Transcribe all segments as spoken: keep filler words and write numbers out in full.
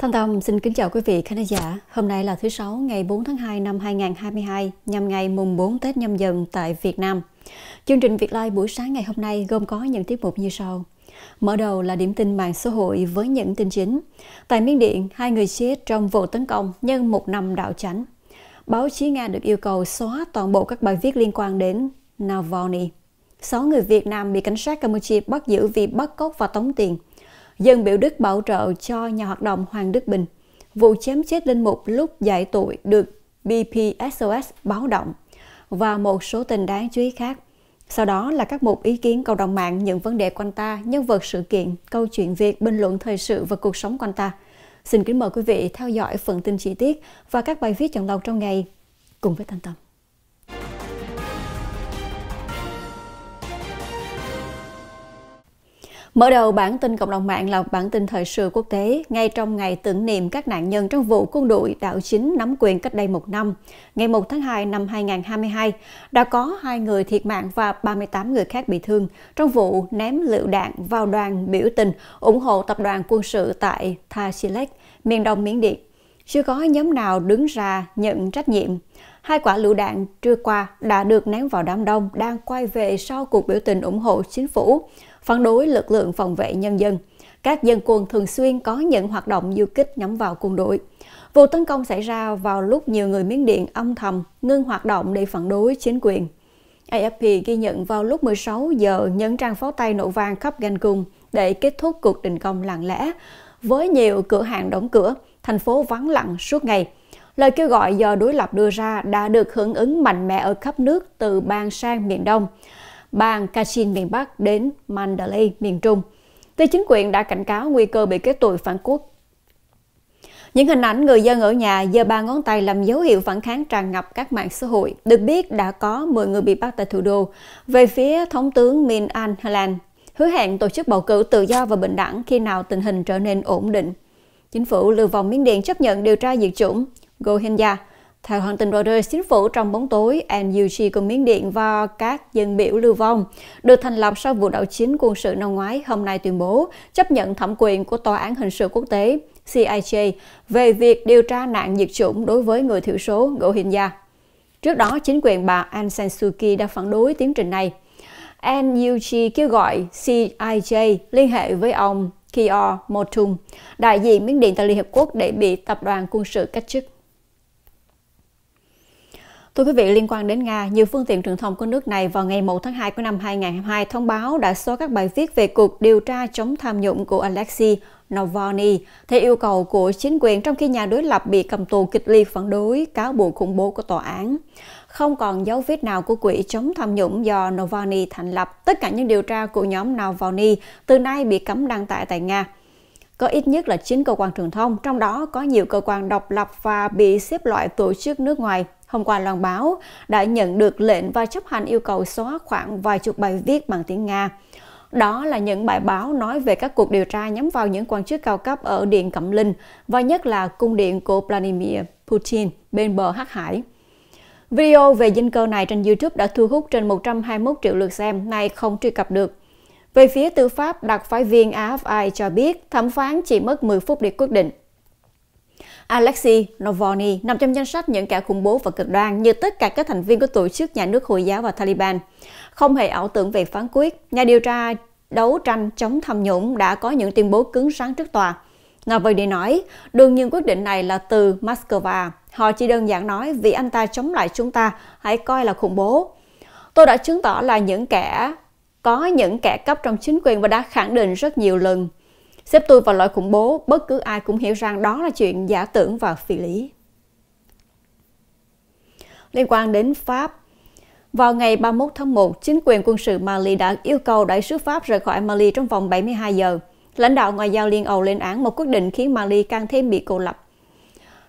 Thanh Tâm xin kính chào quý vị khán giả. Hôm nay là thứ Sáu, ngày bốn tháng hai năm hai nghìn không trăm hai mươi hai, nhằm ngày mùng bốn Tết Nhâm Dần tại Việt Nam. Chương trình Việt Live buổi sáng ngày hôm nay gồm có những tiết mục như sau. Mở đầu là điểm tin mạng xã hội với những tin chính. Tại Miến Điện, hai người chết trong vụ tấn công nhân một năm đảo chánh. Báo chí Nga được yêu cầu xóa toàn bộ các bài viết liên quan đến Navalny. Sáu người Việt Nam bị cảnh sát Campuchia bắt giữ vì bắt cóc và tống tiền. Dân biểu Đức bảo trợ cho nhà hoạt động Hoàng Đức Bình. Vụ chém chết linh mục lúc giải tội được B P S O S báo động. Và một số tin đáng chú ý khác. Sau đó là các mục ý kiến cộng đồng mạng, những vấn đề quanh ta, nhân vật sự kiện, câu chuyện Việt, bình luận thời sự và cuộc sống quanh ta. Xin kính mời quý vị theo dõi phần tin chi tiết và các bài viết chọn lọc trong ngày cùng với Thanh Tâm. Mở đầu bản tin cộng đồng mạng là bản tin thời sự quốc tế. Ngay trong ngày tưởng niệm các nạn nhân trong vụ quân đội đảo chính nắm quyền cách đây một năm, ngày một tháng hai năm hai nghìn không trăm hai mươi hai, đã có hai người thiệt mạng và ba mươi tám người khác bị thương trong vụ ném lựu đạn vào đoàn biểu tình ủng hộ tập đoàn quân sự tại Tha Silek, miền đông Miến Điện. Chưa có nhóm nào đứng ra nhận trách nhiệm. Hai quả lựu đạn trưa qua đã được ném vào đám đông đang quay về sau cuộc biểu tình ủng hộ chính phủ, phản đối lực lượng phòng vệ nhân dân. Các dân quân thường xuyên có những hoạt động du kích nhắm vào quân đội. Vụ tấn công xảy ra vào lúc nhiều người Miến Điện âm thầm ngưng hoạt động để phản đối chính quyền. A F P ghi nhận vào lúc mười sáu giờ những tràng pháo tay nổ vang khắp Ganh Cung để kết thúc cuộc đình công lặng lẽ, với nhiều cửa hàng đóng cửa, thành phố vắng lặng suốt ngày. Lời kêu gọi do đối lập đưa ra đã được hưởng ứng mạnh mẽ ở khắp nước, từ bang sang miền Đông, bang Kachin miền Bắc đến Mandalay miền Trung. Tuy chính quyền đã cảnh cáo nguy cơ bị kết tội phản quốc. Những hình ảnh người dân ở nhà giơ ba ngón tay làm dấu hiệu phản kháng tràn ngập các mạng xã hội. Được biết đã có mười người bị bắt tại thủ đô. Về phía thống tướng Min Aung Hlaing hứa hẹn tổ chức bầu cử tự do và bình đẳng khi nào tình hình trở nên ổn định. Chính phủ lưu vong Miến Điện chấp nhận điều tra diệt chủng Rohingya. Theo hãng tin Reuters, chính phủ trong bóng tối, An Yuji của Miến Điện và các dân biểu lưu vong được thành lập sau vụ đảo chính quân sự năm ngoái, hôm nay tuyên bố chấp nhận thẩm quyền của Tòa án Hình sự Quốc tế C I J về việc điều tra nạn diệt chủng đối với người thiểu số Rohingya. Trước đó, chính quyền bà Aung San Suu Kyi đã phản đối tiến trình này. An Yuji kêu gọi C I J liên hệ với ông Kiyo Motung, đại diện Miến Điện tại Liên Hiệp Quốc, để bị tập đoàn quân sự cách chức. Thưa quý vị, liên quan đến Nga, nhiều phương tiện truyền thông của nước này vào ngày một tháng hai của năm hai nghìn không trăm hai mươi hai thông báo đã xóa các bài viết về cuộc điều tra chống tham nhũng của Alexei Navalny theo yêu cầu của chính quyền, trong khi nhà đối lập bị cầm tù kịch liệt phản đối cáo buộc khủng bố của tòa án. Không còn dấu vết nào của quỹ chống tham nhũng do Navalny thành lập. Tất cả những điều tra của nhóm Navalny từ nay bị cấm đăng tải tại Nga. Có ít nhất là chín cơ quan truyền thông, trong đó có nhiều cơ quan độc lập và bị xếp loại tổ chức nước ngoài, hôm qua loan báo đã nhận được lệnh và chấp hành yêu cầu xóa khoảng vài chục bài viết bằng tiếng Nga. Đó là những bài báo nói về các cuộc điều tra nhắm vào những quan chức cao cấp ở Điện Cẩm Linh và nhất là cung điện của Vladimir Putin bên bờ Hắc Hải. Video về dinh cơ này trên YouTube đã thu hút trên một trăm hai mươi mốt triệu lượt xem, nay không truy cập được. Về phía tư pháp, đặc phái viên A F I cho biết thẩm phán chỉ mất mười phút để quyết định. Alexei Navalny nằm trong danh sách những kẻ khủng bố và cực đoan như tất cả các thành viên của tổ chức nhà nước Hồi giáo và Taliban. Không hề ảo tưởng về phán quyết, nhà điều tra đấu tranh chống tham nhũng đã có những tuyên bố cứng rắn trước tòa. Navalny nói, đương nhiên quyết định này là từ Moscow. Họ chỉ đơn giản nói vì anh ta chống lại chúng ta, hãy coi là khủng bố. Tôi đã chứng tỏ là những kẻ có những kẻ cấp trong chính quyền và đã khẳng định rất nhiều lần. Xếp tôi vào loại khủng bố, bất cứ ai cũng hiểu rằng đó là chuyện giả tưởng và phi lý. Liên quan đến Pháp, vào ngày ba mươi mốt tháng một, chính quyền quân sự Mali đã yêu cầu đại sứ Pháp rời khỏi Mali trong vòng bảy mươi hai giờ. Lãnh đạo ngoại giao Liên Âu lên án một quyết định khiến Mali càng thêm bị cô lập.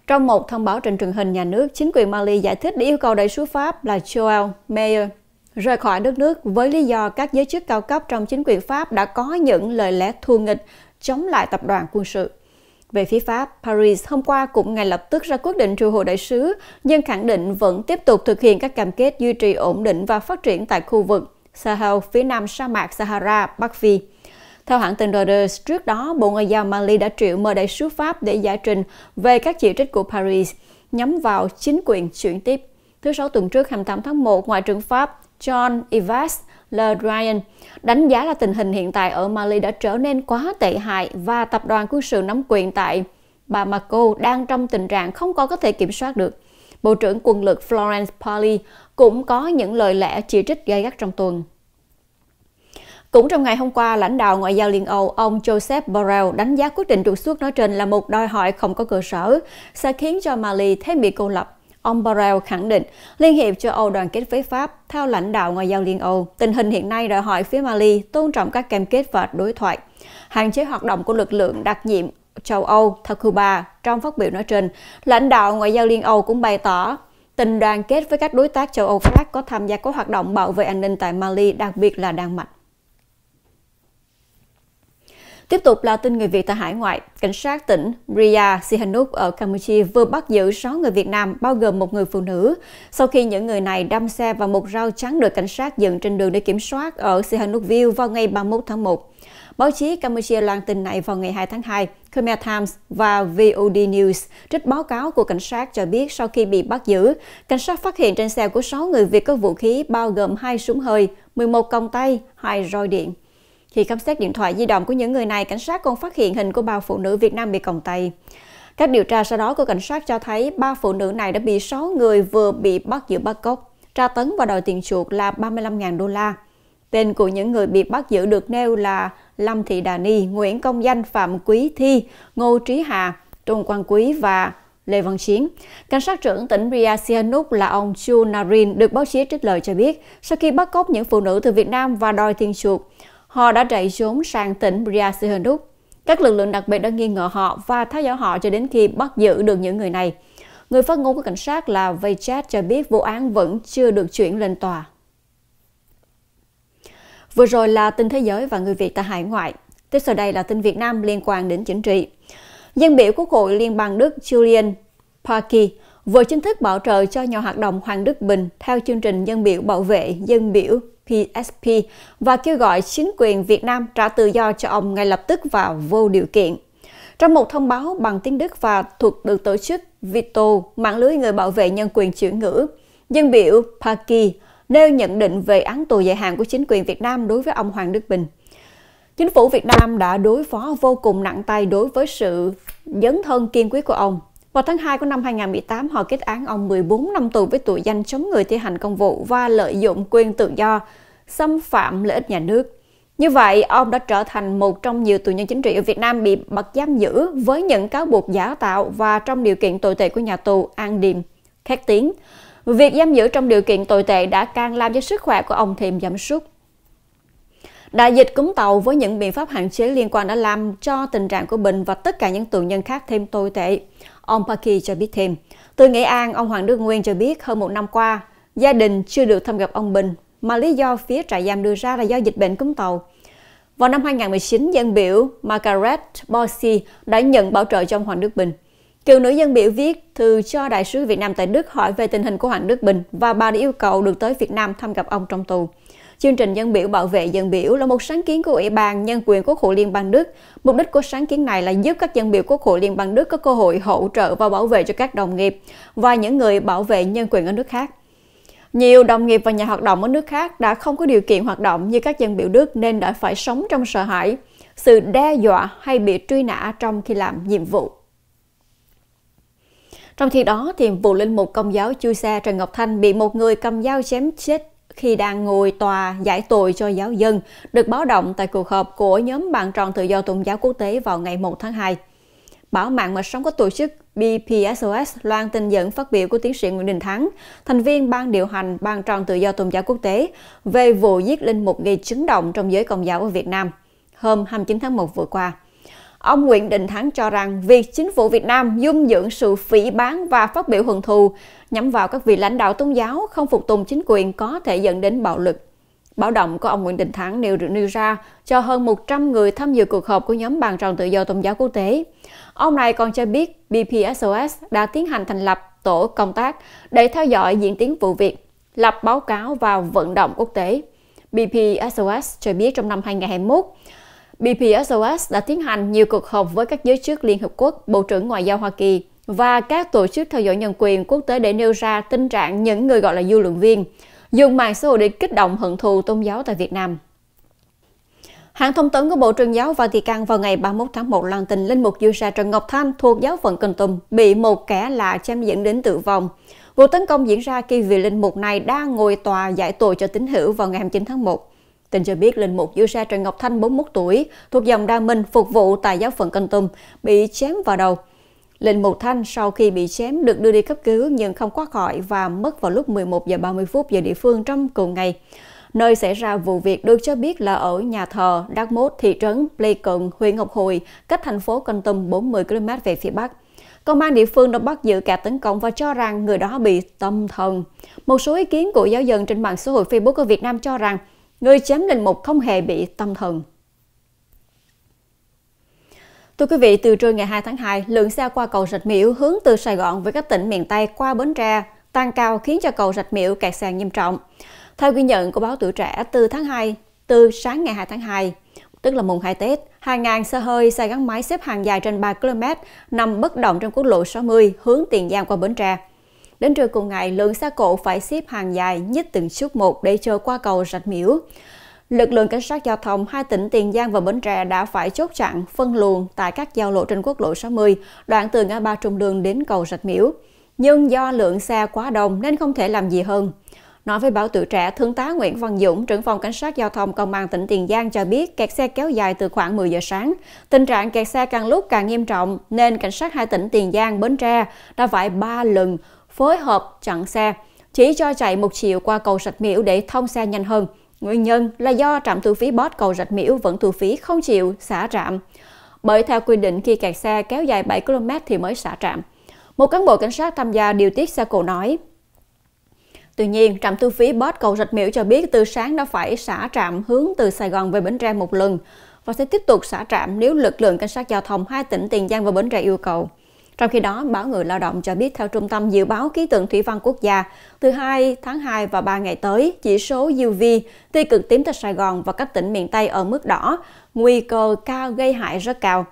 Trong một thông báo trên truyền hình nhà nước, chính quyền Mali giải thích để yêu cầu đại sứ Pháp là Joel Meyer rời khỏi đất nước với lý do các giới chức cao cấp trong chính quyền Pháp đã có những lời lẽ thù nghịch chống lại tập đoàn quân sự. Về phía Pháp, Paris hôm qua cũng ngay lập tức ra quyết định triệu hồi đại sứ, nhưng khẳng định vẫn tiếp tục thực hiện các cam kết duy trì ổn định và phát triển tại khu vực Sahel phía nam sa mạc Sahara, Bắc Phi. Theo hãng tin Reuters, trước đó, Bộ Ngoại giao Mali đã triệu mời đại sứ Pháp để giải trình về các chỉ trích của Paris nhắm vào chính quyền chuyển tiếp. Thứ Sáu tuần trước, hai mươi tám tháng một, Ngoại trưởng Pháp Jean-Yves Le Drian đánh giá là tình hình hiện tại ở Mali đã trở nên quá tệ hại và tập đoàn quân sự nắm quyền tại Bamako đang trong tình trạng không còn có thể kiểm soát được. Bộ trưởng quân lực Florence Parly cũng có những lời lẽ chỉ trích gay gắt trong tuần. Cũng trong ngày hôm qua, lãnh đạo Ngoại giao Liên Âu, ông Joseph Borrell đánh giá quyết định trục xuất nói trên là một đòi hỏi không có cơ sở, sẽ khiến cho Mali thêm bị cô lập. Ông Borrell khẳng định, Liên hiệp châu Âu đoàn kết với Pháp. Theo lãnh đạo Ngoại giao Liên Âu, tình hình hiện nay đòi hỏi phía Mali tôn trọng các cam kết và đối thoại, hạn chế hoạt động của lực lượng đặc nhiệm châu Âu theo Cuba. Trong phát biểu nói trên, lãnh đạo Ngoại giao Liên Âu cũng bày tỏ tình đoàn kết với các đối tác châu Âu khác có tham gia các hoạt động bảo vệ an ninh tại Mali, đặc biệt là Đan Mạch. Tiếp tục là tin người Việt tại hải ngoại. Cảnh sát tỉnh Ria Sihanouk ở Campuchia vừa bắt giữ sáu người Việt Nam, bao gồm một người phụ nữ, sau khi những người này đâm xe vào một rào chắn được cảnh sát dựng trên đường để kiểm soát ở Sihanoukville vào ngày ba mươi mốt tháng một. Báo chí Campuchia loan tin này vào ngày hai tháng hai. Khmer Times và vê o đê News trích báo cáo của cảnh sát cho biết sau khi bị bắt giữ, cảnh sát phát hiện trên xe của sáu người Việt có vũ khí bao gồm hai súng hơi, mười một còng tay, hai roi điện. Khi khám xét điện thoại di động của những người này, cảnh sát còn phát hiện hình của ba phụ nữ Việt Nam bị còng tay. Các điều tra sau đó của cảnh sát cho thấy ba phụ nữ này đã bị sáu người vừa bị bắt giữ bắt cóc, tra tấn và đòi tiền chuộc là ba mươi lăm nghìn đô la. Tên của những người bị bắt giữ được nêu là Lâm Thị Đà Ni, Nguyễn Công Danh, Phạm Quý Thi, Ngô Trí Hà, Trung Quang Quý và Lê Văn Chiến. Cảnh sát trưởng tỉnh Ria Sihanouk là ông Chu Narin được báo chí trích lời cho biết, sau khi bắt cóc những phụ nữ từ Việt Nam và đòi tiền chuộc, họ đã chạy trốn sang tỉnh Ria Sihanouk. Các lực lượng đặc biệt đã nghi ngờ họ và theo dõi họ cho đến khi bắt giữ được những người này. Người phát ngôn của cảnh sát là Vechat cho biết vụ án vẫn chưa được chuyển lên tòa. Vừa rồi là tin thế giới và người Việt tại hải ngoại. Tiếp sau đây là tin Việt Nam liên quan đến chính trị. Dân biểu Quốc hội Liên bang Đức Julian Parky vừa chính thức bảo trợ cho nhà hoạt động Hoàng Đức Bình theo chương trình dân biểu bảo vệ dân biểu pê ét pê và kêu gọi chính quyền Việt Nam trả tự do cho ông ngay lập tức và vô điều kiện. Trong một thông báo bằng tiếng Đức và thuộc được tổ chức Vito, mạng lưới người bảo vệ nhân quyền chuyển ngữ, dân biểu Parky nêu nhận định về án tù dài hạn của chính quyền Việt Nam đối với ông Hoàng Đức Bình. Chính phủ Việt Nam đã đối phó vô cùng nặng tay đối với sự dấn thân kiên quyết của ông. Vào tháng hai của năm hai nghìn không trăm mười tám, họ kết án ông mười bốn năm tù với tội danh chống người thi hành công vụ và lợi dụng quyền tự do, xâm phạm lợi ích nhà nước. Như vậy, ông đã trở thành một trong nhiều tù nhân chính trị ở Việt Nam bị bắt giam giữ với những cáo buộc giả tạo và trong điều kiện tồi tệ của nhà tù An Điềm, khét tiếng. Việc giam giữ trong điều kiện tồi tệ đã càng làm cho sức khỏe của ông thêm giảm sút. Đại dịch cúm tàu với những biện pháp hạn chế liên quan đã làm cho tình trạng của Bình và tất cả những tù nhân khác thêm tồi tệ. Ông Parky cho biết thêm, từ Nghệ An, ông Hoàng Đức Nguyên cho biết hơn một năm qua, gia đình chưa được thăm gặp ông Bình, mà lý do phía trại giam đưa ra là do dịch bệnh cúm tàu. Vào năm hai nghìn không trăm mười chín, dân biểu Margaret Bossy đã nhận bảo trợ cho ông Hoàng Đức Bình. Cựu nữ dân biểu viết thư cho đại sứ Việt Nam tại Đức hỏi về tình hình của Hoàng Đức Bình và bà đã yêu cầu được tới Việt Nam thăm gặp ông trong tù. Chương trình dân biểu bảo vệ dân biểu là một sáng kiến của Ủy ban Nhân quyền Quốc hội Liên bang Đức. Mục đích của sáng kiến này là giúp các dân biểu Quốc hội Liên bang Đức có cơ hội hỗ trợ và bảo vệ cho các đồng nghiệp và những người bảo vệ nhân quyền ở nước khác. Nhiều đồng nghiệp và nhà hoạt động ở nước khác đã không có điều kiện hoạt động như các dân biểu Đức nên đã phải sống trong sợ hãi, sự đe dọa hay bị truy nã trong khi làm nhiệm vụ. Trong khi đó, thì vụ linh mục Công giáo Giuse Trần Ngọc Thanh bị một người cầm dao chém chết khi đang ngồi tòa giải tội cho giáo dân, được báo động tại cuộc họp của nhóm Bàn tròn tự do tôn giáo quốc tế vào ngày một tháng hai. Báo mạng mà sống có tổ chức bê pê ét o ét loan tin dẫn phát biểu của tiến sĩ Nguyễn Đình Thắng, thành viên ban điều hành Bàn tròn tự do tôn giáo quốc tế, về vụ giết linh mục gây chấn động trong giới Công giáo ở Việt Nam hôm hai mươi chín tháng một vừa qua. Ông Nguyễn Đình Thắng cho rằng việc chính phủ Việt Nam dung dưỡng sự phỉ báng và phát biểu hận thù nhắm vào các vị lãnh đạo tôn giáo không phục tùng chính quyền có thể dẫn đến bạo lực. Báo động của ông Nguyễn Đình Thắng nêu, nêu ra cho hơn một trăm người tham dự cuộc họp của nhóm Bàn tròn tự do tôn giáo quốc tế. Ông này còn cho biết bê pê ét o ét đã tiến hành thành lập tổ công tác để theo dõi diễn tiến vụ việc, lập báo cáo và vận động quốc tế. bê pê ét o ét cho biết trong năm hai nghìn không trăm hai mươi mốt, bê pê ét o ét đã tiến hành nhiều cuộc họp với các giới chức Liên Hợp Quốc, Bộ trưởng Ngoại giao Hoa Kỳ và các tổ chức theo dõi nhân quyền quốc tế để nêu ra tình trạng những người gọi là dư luận viên dùng mạng xã hội để kích động hận thù tôn giáo tại Việt Nam. Hãng thông tấn của Bộ Truyền giáo Vatican vào ngày ba mươi mốt tháng một loan tin linh mục Giuse Trần Ngọc Thanh thuộc giáo phận Kon Tum bị một kẻ lạ chém dẫn đến tử vong. Vụ tấn công diễn ra khi vị linh mục này đang ngồi tòa giải tội cho tín hữu vào ngày hai mươi chín tháng một. Tin cho biết linh mục Giuse Trần Ngọc Thanh bốn mươi mốt tuổi thuộc dòng Đa Minh phục vụ tại giáo phận Kon Tum bị chém vào đầu. Linh mục Thanh sau khi bị chém được đưa đi cấp cứu nhưng không qua khỏi và mất vào lúc mười một giờ ba mươi phút giờ địa phương trong cùng ngày. Nơi xảy ra vụ việc được cho biết là ở nhà thờ Đắc Mốt, thị trấn Pleikum, huyện Ngọc Hồi, cách thành phố Kon Tum bốn mươi ki lô mét về phía bắc. Công an địa phương đã bắt giữ kẻ tấn công và cho rằng người đó bị tâm thần. Một số ý kiến của giáo dân trên mạng xã hội Facebook ở Việt Nam cho rằng người chém linh mục không hề bị tâm thần. Thưa quý vị, từ trưa ngày hai tháng hai, lượng xe qua cầu Rạch Miễu hướng từ Sài Gòn với các tỉnh miền Tây qua Bến Tre tăng cao khiến cho cầu Rạch Miễu kẹt xe nghiêm trọng. Theo ghi nhận của báo Tuổi Trẻ, từ tháng hai, từ sáng ngày hai tháng hai, tức là mùng hai Tết, hàng ngàn xe hơi, xe gắn máy xếp hàng dài trên ba ki lô mét nằm bất động trên quốc lộ sáu mươi hướng Tiền Giang qua Bến Tre. Đến trưa cùng ngày, lượng xe cộ phải xếp hàng dài nhích từng chút một để chờ qua cầu Rạch Miễu. Lực lượng cảnh sát giao thông hai tỉnh Tiền Giang và Bến Tre đã phải chốt chặn phân luồng tại các giao lộ trên quốc lộ sáu mươi, đoạn từ ngã ba Trùng Dương đến cầu Rạch Miễu. Nhưng do lượng xe quá đông nên không thể làm gì hơn. Nói với báo Tuổi Trẻ, Thượng tá Nguyễn Văn Dũng, trưởng phòng cảnh sát giao thông công an tỉnh Tiền Giang cho biết kẹt xe kéo dài từ khoảng mười giờ sáng. Tình trạng kẹt xe càng lúc càng nghiêm trọng nên cảnh sát hai tỉnh Tiền Giang, Bến Tre đã phải ba lần phối hợp chặn xe, chỉ cho chạy một chiều qua cầu Rạch Miễu để thông xe nhanh hơn. Nguyên nhân là do trạm thu phí bot cầu Rạch Miễu vẫn thu phí không chịu xả trạm. Bởi theo quy định khi kẹt xe kéo dài bảy ki lô mét thì mới xả trạm. Một cán bộ cảnh sát tham gia điều tiết xe cộ nói. Tuy nhiên, trạm thu phí bot cầu Rạch Miễu cho biết từ sáng đã phải xả trạm hướng từ Sài Gòn về Bến Tre một lần và sẽ tiếp tục xả trạm nếu lực lượng cảnh sát giao thông hai tỉnh Tiền Giang và Bến Tre yêu cầu. Trong khi đó, báo Người Lao Động cho biết theo Trung tâm Dự báo Khí tượng Thủy văn Quốc gia, từ hai tháng hai và ba ngày tới, chỉ số u vê tia cực tím tại Sài Gòn và các tỉnh miền Tây ở mức đỏ, nguy cơ cao gây hại rất cao.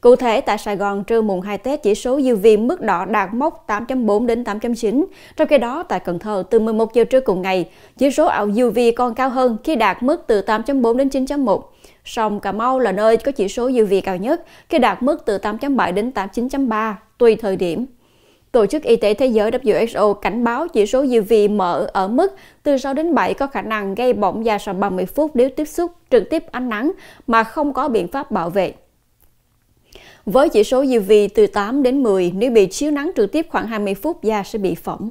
Cụ thể, tại Sài Gòn trưa mùng hai Tết, chỉ số u vê mức đỏ đạt mốc tám chấm bốn đến tám chấm chín. Trong khi đó, tại Cần Thơ, từ mười một giờ trưa cùng ngày, chỉ số ảo u vê còn cao hơn khi đạt mức từ tám chấm bốn đến chín chấm một. Song Cà Mau là nơi có chỉ số u vê cao nhất, khi đạt mức từ tám chấm bảy đến tám mươi chín chấm ba, tùy thời điểm. Tổ chức Y tế Thế giới W H O cảnh báo chỉ số u vê mờ ở mức từ sáu đến bảy có khả năng gây bỏng da sau ba mươi phút nếu tiếp xúc trực tiếp ánh nắng mà không có biện pháp bảo vệ. Với chỉ số u vê từ tám đến mười, nếu bị chiếu nắng trực tiếp khoảng hai mươi phút, da sẽ bị phỏng.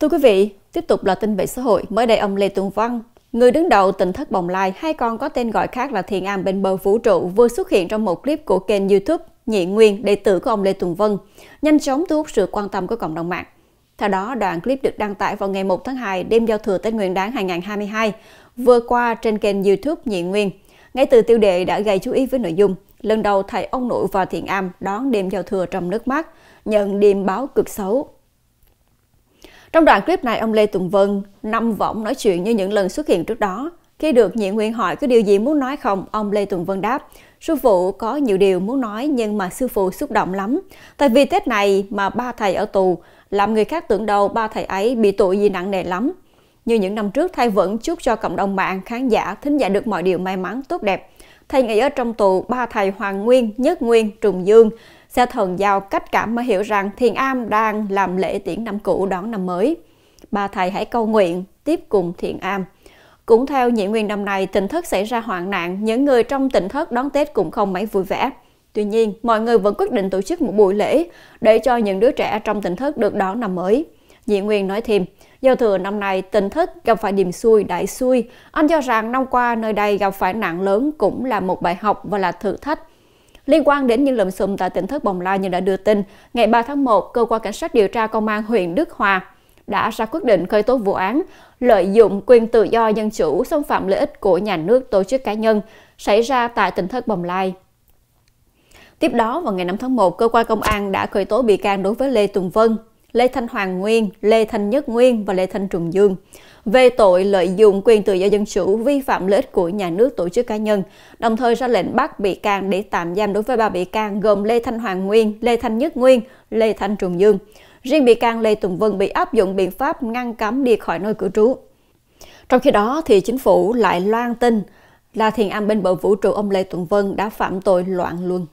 Thưa quý vị, tiếp tục là tin về xã hội. Mới đây, ông Lê Tùng Vân, người đứng đầu tỉnh thất Bồng Lai, hay còn có tên gọi khác là Thiền Am bên bờ vũ trụ, vừa xuất hiện trong một clip của kênh YouTube Nhị Nguyên, đệ tử của ông Lê Tùng Vân, nhanh chóng thu hút sự quan tâm của cộng đồng mạng. Theo đó, đoạn clip được đăng tải vào ngày một tháng hai, đêm giao thừa Tết Nguyên Đán hai nghìn không trăm hai mươi hai, vừa qua trên kênh YouTube Nhị Nguyên. Ngay từ tiêu đề đã gây chú ý với nội dung, lần đầu thầy ông nội vào Thiền Am đón đêm giao thừa trong nước mắt, nhận điềm báo cực xấu. Trong đoạn clip này, ông Lê Tùng Vân năm võng nói chuyện như những lần xuất hiện trước đó. Khi được Nhị Nguyên hỏi có điều gì muốn nói không, ông Lê Tùng Vân đáp, sư phụ có nhiều điều muốn nói nhưng mà sư phụ xúc động lắm. Tại vì Tết này mà ba thầy ở tù, làm người khác tưởng đâu ba thầy ấy bị tội gì nặng nề lắm. Như những năm trước, thầy vẫn chúc cho cộng đồng mạng, khán giả, thính giả được mọi điều may mắn, tốt đẹp. Thầy nghĩ ở trong tù, ba thầy Hoàng Nguyên, Nhất Nguyên, Trùng Dương sẽ thần giao cách cảm mới hiểu rằng Thiền Am đang làm lễ tiễn năm cũ đón năm mới. Ba thầy hãy cầu nguyện, tiếp cùng Thiền Am. Cũng theo Nhị Nguyên, năm nay, tỉnh thất xảy ra hoạn nạn, những người trong tỉnh thất đón Tết cũng không mấy vui vẻ. Tuy nhiên, mọi người vẫn quyết định tổ chức một buổi lễ để cho những đứa trẻ trong tỉnh thất được đón năm mới. Nhị Nguyên nói thêm, giao thừa năm nay tỉnh thất gặp phải điểm xui, đại xui. Anh cho rằng năm qua nơi đây gặp phải nạn lớn cũng là một bài học và là thử thách. Liên quan đến những lùm xùm tại tỉnh thất Bồng Lai như đã đưa tin, ngày ba tháng một, Cơ quan Cảnh sát điều tra Công an huyện Đức Hòa đã ra quyết định khởi tố vụ án lợi dụng quyền tự do dân chủ xâm phạm lợi ích của nhà nước, tổ chức cá nhân xảy ra tại tỉnh thất Bồng Lai. Tiếp đó, vào ngày năm tháng một, Cơ quan Công an đã khởi tố bị can đối với Lê Tùng Vân, Lê Thanh Hoàng Nguyên, Lê Thanh Nhất Nguyên và Lê Thanh Trùng Dương về tội lợi dụng quyền tự do dân chủ, vi phạm lợi ích của nhà nước, tổ chức cá nhân, đồng thời ra lệnh bắt bị can để tạm giam đối với ba bị can gồm Lê Thanh Hoàng Nguyên, Lê Thanh Nhất Nguyên, Lê Thanh Trùng Dương. Riêng bị can Lê Tùng Vân bị áp dụng biện pháp ngăn cấm đi khỏi nơi cư trú. Trong khi đó, thì chính phủ lại loan tin là Thiền Am bên bờ vũ trụ ông Lê Tùng Vân đã phạm tội loạn luân.